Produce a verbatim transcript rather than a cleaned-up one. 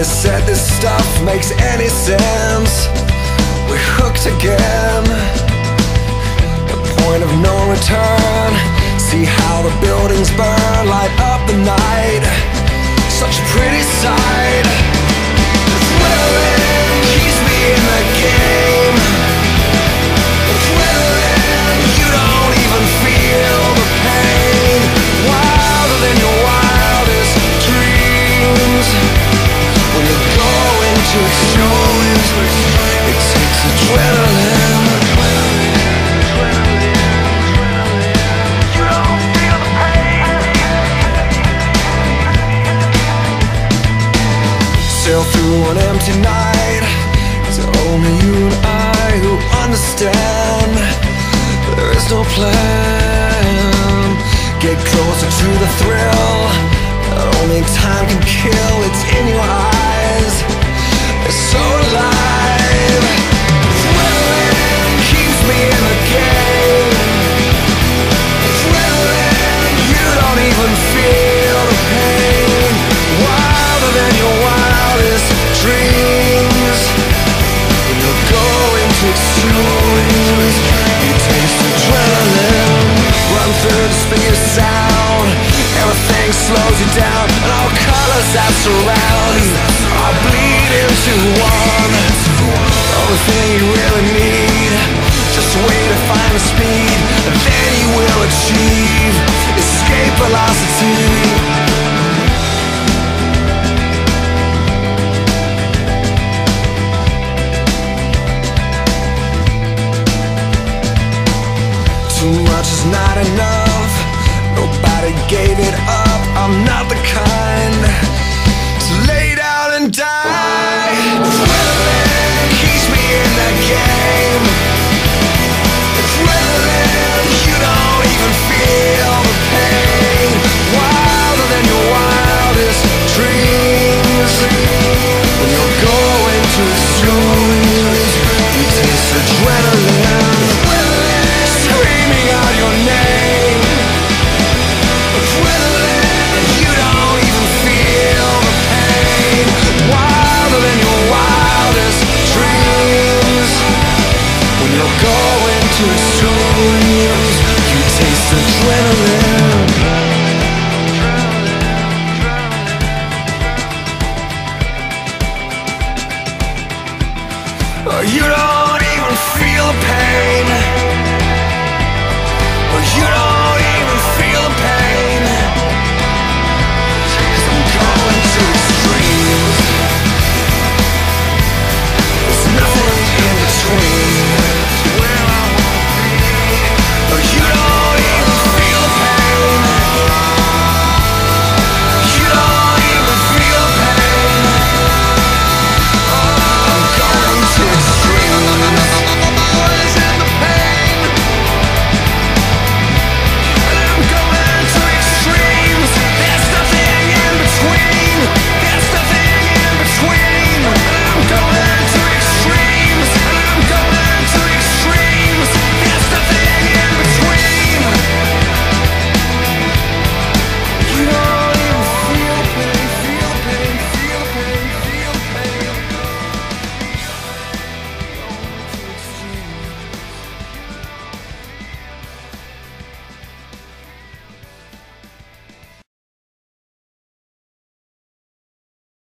finally said this stuff makes any sense. We're hooked again, the point of no return. See how the buildings burn, light up the night. Such a pretty sight. The thrilling keeps me in the game. The thrilling, you don't even feel the pain. Wilder than your wildest dreams. When you're going to extremes, it takes adrenaline. Through an empty night, it's only you and I who understand. There is no plan. Get closer to the thrill that only time can kill. It's in your eyes. It's so alive. Thrilling keeps me in the game. Thrilling, you don't even feel the pain. Wilder than your wildest dreams. When you're going to extremes, you taste adrenaline. Run through the speed of sound. Everything slows you down, and all colors that surround all bleed into one. The only thing you really need, just a way to find the speed, and then you will achieve escape velocity. Too much is not enough. Nobody gave it up. I'm not the kind to lay down and die. Thrilling keeps me in the game. Thrilling, you don't even feel the pain. Wilder than your wildest dreams. When you're going to extremes, you taste adrenaline. Screaming out your name. Thrilling, you don't even feel the pain. Wilder than your wildest dreams. When you're going to extremes, you taste adrenaline. You don't even feel the pain. You don't